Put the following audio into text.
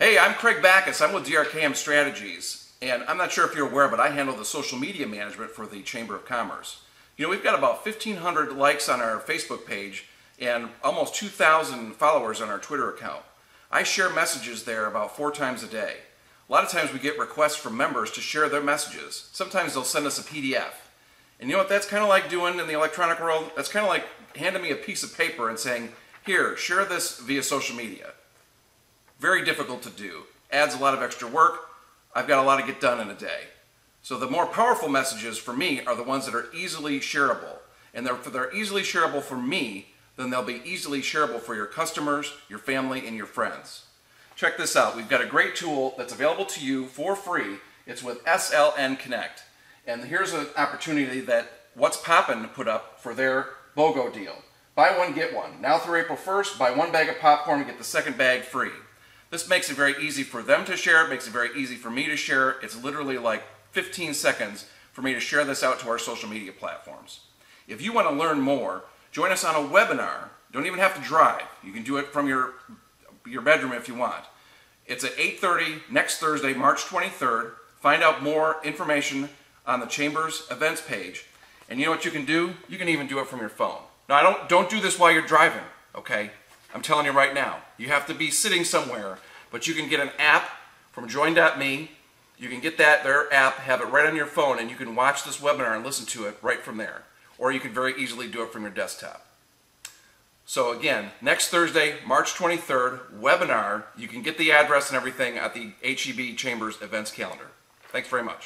Hey, I'm Craig Backus. I'm with DRKM Strategies, and I'm not sure if you're aware, but I handle the social media management for the Chamber of Commerce. You know, we've got about 1,500 likes on our Facebook page and almost 2,000 followers on our Twitter account. I share messages there about 4 times a day. A lot of times we get requests from members to share their messages. Sometimes they'll send us a PDF. And you know what that's kind of like doing in the electronic world? That's kind of like handing me a piece of paper and saying, here, share this via social media. Very difficult to do. Adds a lot of extra work. I've got a lot to get done in a day. So the more powerful messages for me are the ones that are easily shareable. And if they're easily shareable for me, then they'll be easily shareable for your customers, your family, and your friends. Check this out. We've got a great tool that's available to you for free. It's with SLN Connect. And here's an opportunity that What's Poppin' put up for their BOGO deal. Buy one, get one. Now through April 1st, buy 1 bag of popcorn and get the 2nd bag free. This makes it very easy for them to share. It makes it very easy for me to share. It's literally like 15 seconds for me to share this out to our social media platforms. If you want to learn more, join us on a webinar. Don't even have to drive. You can do it from your bedroom if you want. It's at 8:30 next Thursday, March 23rd. Find out more information on the Chamber's events page. And you know what you can do? You can even do it from your phone. Now, don't do this while you're driving, okay? I'm telling you right now, you have to be sitting somewhere, but you can get an app from join.me. You can get their app, have it right on your phone, and you can watch this webinar and listen to it right from there. Or you can very easily do it from your desktop. So again, next Thursday, March 23rd, webinar. You can get the address and everything at the HEB Chamber's events calendar. Thanks very much.